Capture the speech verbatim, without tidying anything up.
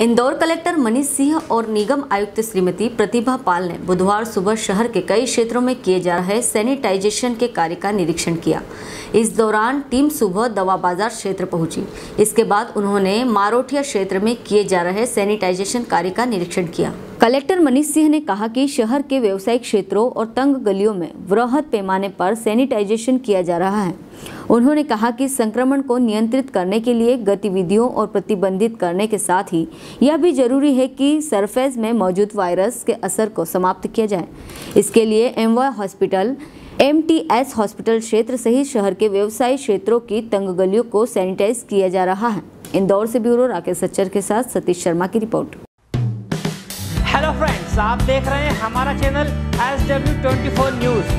Indore collector Manish Singh और निगम आयुक्त श्रीमती प्रतिभा पाल ने बुधवार सुबह शहर के कई क्षेत्रों में किए जा रहे सैनिटाइजेशन के कार्य का निरीक्षण किया। इस दौरान टीम सुबह दवा बाजार क्षेत्र पहुंची। इसके बाद उन्होंने मारोठिया क्षेत्र में किए जा रहे सैनिटाइजेशन कार्य का निरीक्षण किया। कलेक्टर मनीष सिंह ने कहा कि शहर के व्यावसायिक क्षेत्रों और तंग गलियों में वृहद पैमाने पर सैनिटाइजेशन किया जा रहा है। उन्होंने कहा कि संक्रमण को नियंत्रित करने के लिए गतिविधियों और प्रतिबंधित करने के साथ ही यह भी जरूरी है कि सरफेस में मौजूद वायरस के असर को समाप्त किया जाए। इसके लिए एमवाई हॉस्पिटल, एमटीएस हॉस्पिटल क्षेत्र सहित शहर के व्यवसायी क्षेत्रों की तंग गलियों को सैनिटाइज किया जा रहा है। इंदौर से ब्यूरो राकेश सच्चर के साथ सतीश शर्मा की रिपोर्ट। हेलो फ्रेंड्स, आप देख रहे हैं हमारा चैनल एस डब्ल्यू चौबीस न्यूज।